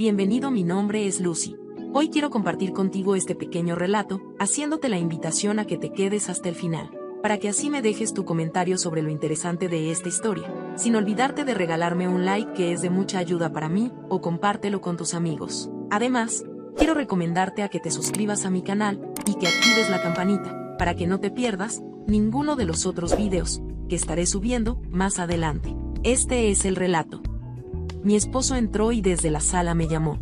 Bienvenido, mi nombre es Lucy. Hoy quiero compartir contigo este pequeño relato, haciéndote la invitación a que te quedes hasta el final, para que así me dejes tu comentario sobre lo interesante de esta historia, sin olvidarte de regalarme un like que es de mucha ayuda para mí, o compártelo con tus amigos. Además, quiero recomendarte a que te suscribas a mi canal y que actives la campanita, para que no te pierdas ninguno de los otros videos que estaré subiendo más adelante. Este es el relato. Mi esposo entró y desde la sala me llamó.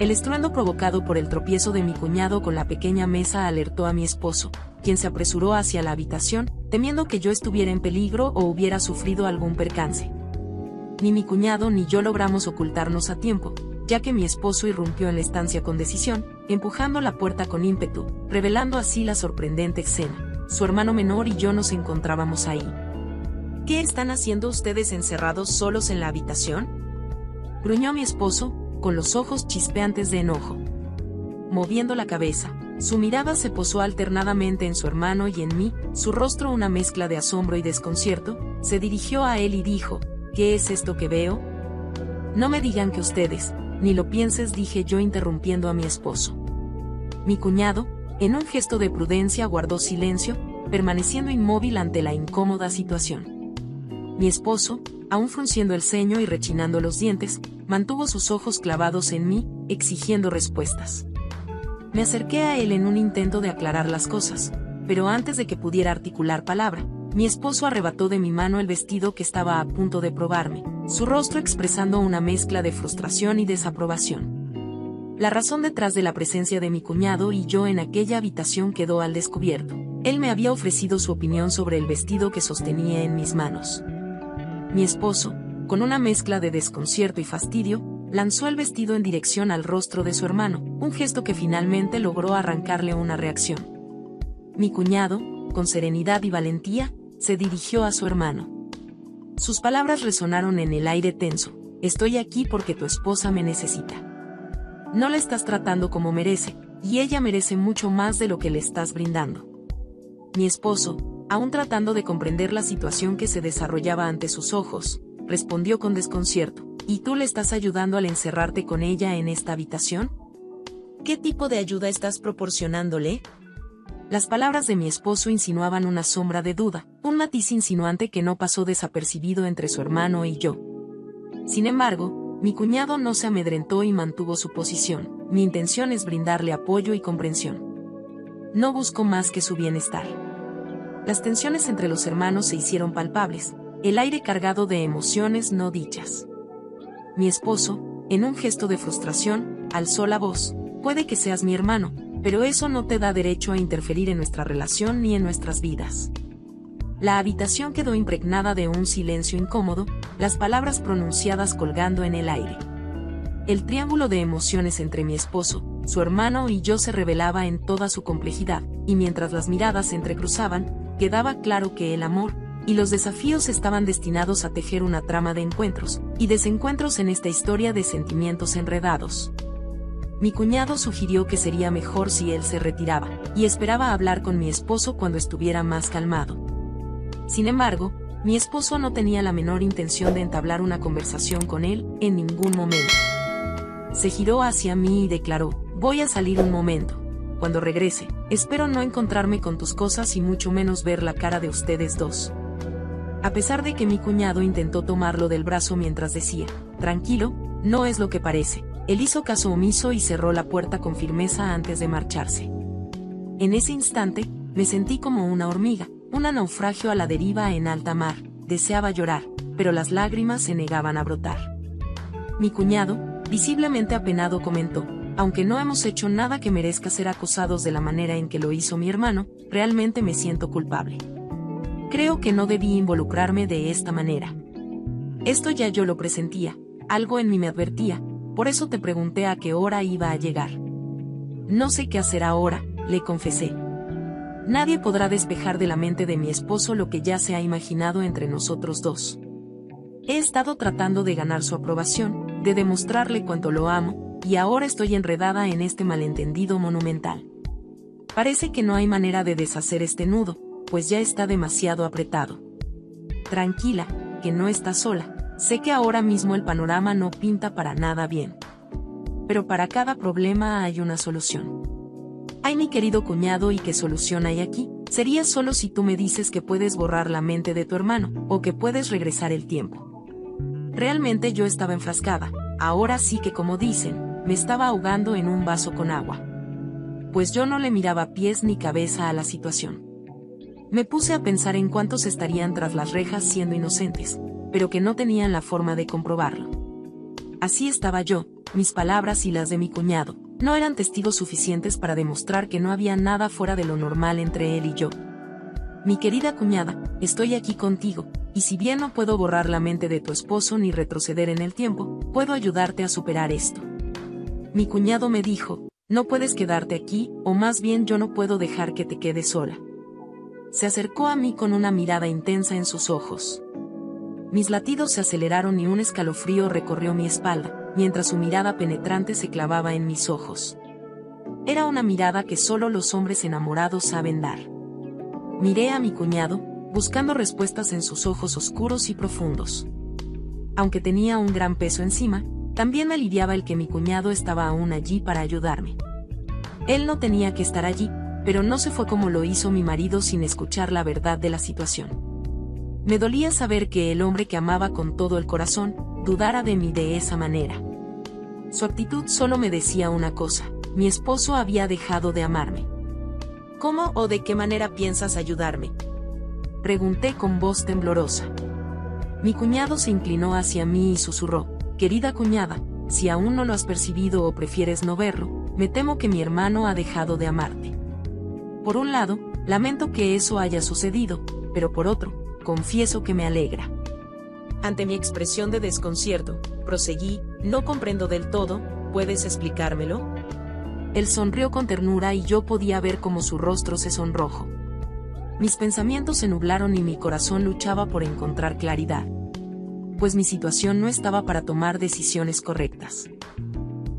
El estruendo provocado por el tropiezo de mi cuñado con la pequeña mesa alertó a mi esposo, quien se apresuró hacia la habitación, temiendo que yo estuviera en peligro o hubiera sufrido algún percance. Ni mi cuñado ni yo logramos ocultarnos a tiempo, ya que mi esposo irrumpió en la estancia con decisión, empujando la puerta con ímpetu, revelando así la sorprendente escena. Su hermano menor y yo nos encontrábamos ahí. ¿Qué están haciendo ustedes encerrados solos en la habitación?, gruñó mi esposo, con los ojos chispeantes de enojo. Moviendo la cabeza, su mirada se posó alternadamente en su hermano y en mí, su rostro una mezcla de asombro y desconcierto. Se dirigió a él y dijo: ¿Qué es esto que veo? No me digan que ustedes, ni lo pienses, dije yo interrumpiendo a mi esposo. Mi cuñado, en un gesto de prudencia, guardó silencio, permaneciendo inmóvil ante la incómoda situación. Mi esposo, aún frunciendo el ceño y rechinando los dientes, mantuvo sus ojos clavados en mí, exigiendo respuestas. Me acerqué a él en un intento de aclarar las cosas, pero antes de que pudiera articular palabra, mi esposo arrebató de mi mano el vestido que estaba a punto de probarme, su rostro expresando una mezcla de frustración y desaprobación. La razón detrás de la presencia de mi cuñado y yo en aquella habitación quedó al descubierto. Él me había ofrecido su opinión sobre el vestido que sostenía en mis manos. Mi esposo, con una mezcla de desconcierto y fastidio, lanzó el vestido en dirección al rostro de su hermano, un gesto que finalmente logró arrancarle una reacción. Mi cuñado, con serenidad y valentía, se dirigió a su hermano. Sus palabras resonaron en el aire tenso: Estoy aquí porque tu esposa me necesita. No la estás tratando como merece, y ella merece mucho más de lo que le estás brindando. Mi esposo, aún tratando de comprender la situación que se desarrollaba ante sus ojos, respondió con desconcierto: ¿Y tú le estás ayudando al encerrarte con ella en esta habitación? ¿Qué tipo de ayuda estás proporcionándole? Las palabras de mi esposo insinuaban una sombra de duda, un matiz insinuante que no pasó desapercibido entre su hermano y yo. Sin embargo, mi cuñado no se amedrentó y mantuvo su posición. Mi intención es brindarle apoyo y comprensión. No busco más que su bienestar. Las tensiones entre los hermanos se hicieron palpables, el aire cargado de emociones no dichas. Mi esposo, en un gesto de frustración, alzó la voz: Puede que seas mi hermano, pero eso no te da derecho a interferir en nuestra relación ni en nuestras vidas. La habitación quedó impregnada de un silencio incómodo, las palabras pronunciadas colgando en el aire. El triángulo de emociones entre mi esposo, su hermano y yo se revelaba en toda su complejidad, y mientras las miradas se entrecruzaban, quedaba claro que el amor y los desafíos estaban destinados a tejer una trama de encuentros y desencuentros en esta historia de sentimientos enredados. Mi cuñado sugirió que sería mejor si él se retiraba, y esperaba hablar con mi esposo cuando estuviera más calmado. Sin embargo, mi esposo no tenía la menor intención de entablar una conversación con él en ningún momento. Se giró hacia mí y declaró: Voy a salir un momento. Cuando regrese, espero no encontrarme con tus cosas y mucho menos ver la cara de ustedes dos. A pesar de que mi cuñado intentó tomarlo del brazo mientras decía: Tranquilo, no es lo que parece, él hizo caso omiso y cerró la puerta con firmeza antes de marcharse. En ese instante, me sentí como una hormiga, un naufragio a la deriva en alta mar. Deseaba llorar, pero las lágrimas se negaban a brotar. Mi cuñado, visiblemente apenado, comentó: Aunque no hemos hecho nada que merezca ser acusados de la manera en que lo hizo mi hermano, realmente me siento culpable. Creo que no debí involucrarme de esta manera. Esto ya yo lo presentía, algo en mí me advertía. Por eso te pregunté a qué hora iba a llegar. No sé qué hacer ahora, le confesé. Nadie podrá despejar de la mente de mi esposo lo que ya se ha imaginado entre nosotros dos. He estado tratando de ganar su aprobación, de demostrarle cuánto lo amo, y ahora estoy enredada en este malentendido monumental. Parece que no hay manera de deshacer este nudo, pues ya está demasiado apretado. Tranquila, que no estás sola. Sé que ahora mismo el panorama no pinta para nada bien. pero para cada problema hay una solución. Ay, mi querido cuñado, ¿y qué solución hay aquí? Sería solo si tú me dices que puedes borrar la mente de tu hermano, o que puedes regresar el tiempo. Realmente yo estaba enfrascada, ahora sí que como dicen, me estaba ahogando en un vaso con agua. Pues yo no le miraba pies ni cabeza a la situación. Me puse a pensar en cuántos estarían tras las rejas siendo inocentes, pero que no tenían la forma de comprobarlo. Así estaba yo, mis palabras y las de mi cuñado no eran testigos suficientes para demostrar que no había nada fuera de lo normal entre él y yo. Mi querida cuñada, estoy aquí contigo, y si bien no puedo borrar la mente de tu esposo ni retroceder en el tiempo, puedo ayudarte a superar esto. Mi cuñado me dijo, no puedes quedarte aquí, o más bien yo no puedo dejar que te quedes sola. Se acercó a mí con una mirada intensa en sus ojos. Mis latidos se aceleraron y un escalofrío recorrió mi espalda, mientras su mirada penetrante se clavaba en mis ojos. Era una mirada que solo los hombres enamorados saben dar. Miré a mi cuñado, buscando respuestas en sus ojos oscuros y profundos. Aunque tenía un gran peso encima, también me aliviaba el que mi cuñado estaba aún allí para ayudarme. Él no tenía que estar allí, pero no se fue como lo hizo mi marido sin escuchar la verdad de la situación. Me dolía saber que el hombre que amaba con todo el corazón dudara de mí de esa manera. Su actitud solo me decía una cosa: mi esposo había dejado de amarme. ¿Cómo o de qué manera piensas ayudarme?, pregunté con voz temblorosa. Mi cuñado se inclinó hacia mí y susurró: querida cuñada, si aún no lo has percibido o prefieres no verlo, me temo que mi hermano ha dejado de amarte. Por un lado, lamento que eso haya sucedido, pero por otro, confieso que me alegra. Ante mi expresión de desconcierto, proseguí: no comprendo del todo, ¿puedes explicármelo? Él sonrió con ternura y yo podía ver cómo su rostro se sonrojó. Mis pensamientos se nublaron y mi corazón luchaba por encontrar claridad, pues mi situación no estaba para tomar decisiones correctas.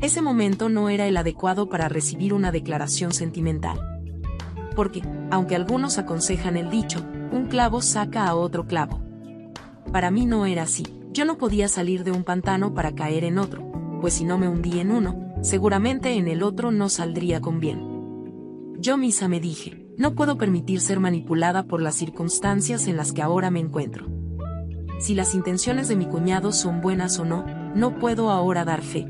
Ese momento no era el adecuado para recibir una declaración sentimental. Porque, aunque algunos aconsejan el dicho, un clavo saca a otro clavo, para mí no era así. Yo no podía salir de un pantano para caer en otro, pues si no me hundí en uno, seguramente en el otro no saldría con bien. Yo misma me dije, no puedo permitir ser manipulada por las circunstancias en las que ahora me encuentro. Si las intenciones de mi cuñado son buenas o no, no puedo ahora dar fe,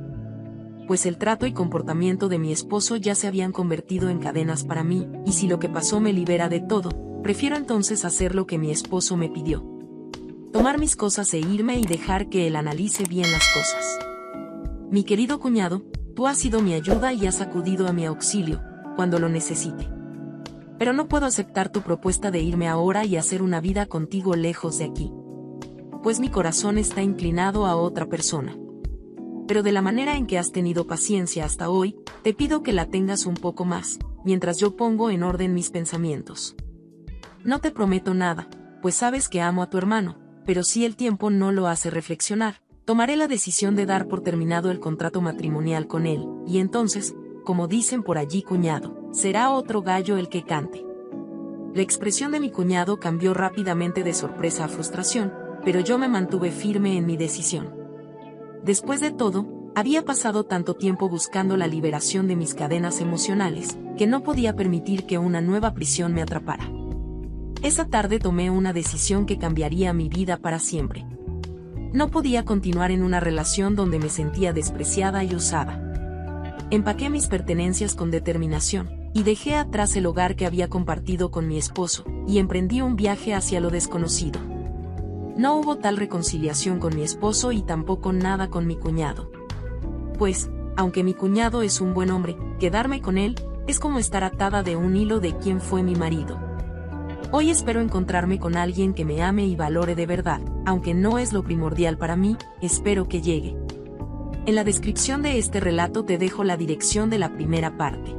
pues el trato y comportamiento de mi esposo ya se habían convertido en cadenas para mí, y si lo que pasó me libera de todo, prefiero entonces hacer lo que mi esposo me pidió: tomar mis cosas e irme y dejar que él analice bien las cosas. Mi querido cuñado, tú has sido mi ayuda y has acudido a mi auxilio cuando lo necesite. Pero no puedo aceptar tu propuesta de irme ahora y hacer una vida contigo lejos de aquí, pues mi corazón está inclinado a otra persona. Pero de la manera en que has tenido paciencia hasta hoy, te pido que la tengas un poco más, mientras yo pongo en orden mis pensamientos. No te prometo nada, pues sabes que amo a tu hermano, pero si el tiempo no lo hace reflexionar, tomaré la decisión de dar por terminado el contrato matrimonial con él, y entonces, como dicen por allí, cuñado, será otro gallo el que cante. La expresión de mi cuñado cambió rápidamente de sorpresa a frustración, pero yo me mantuve firme en mi decisión. Después de todo, había pasado tanto tiempo buscando la liberación de mis cadenas emocionales, que no podía permitir que una nueva prisión me atrapara. Esa tarde tomé una decisión que cambiaría mi vida para siempre. No podía continuar en una relación donde me sentía despreciada y usada. Empaqué mis pertenencias con determinación, y dejé atrás el hogar que había compartido con mi esposo, y emprendí un viaje hacia lo desconocido. No hubo tal reconciliación con mi esposo y tampoco nada con mi cuñado. Pues, aunque mi cuñado es un buen hombre, quedarme con él es como estar atada de un hilo de quién fue mi marido. Hoy espero encontrarme con alguien que me ame y valore de verdad, aunque no es lo primordial para mí, espero que llegue. En la descripción de este relato te dejo la dirección de la primera parte.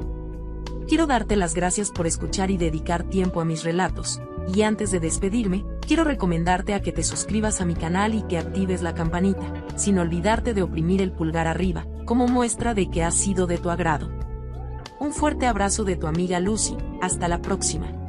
Quiero darte las gracias por escuchar y dedicar tiempo a mis relatos, y antes de despedirme, quiero recomendarte a que te suscribas a mi canal y que actives la campanita, sin olvidarte de oprimir el pulgar arriba, como muestra de que ha sido de tu agrado. Un fuerte abrazo de tu amiga Lucy, hasta la próxima.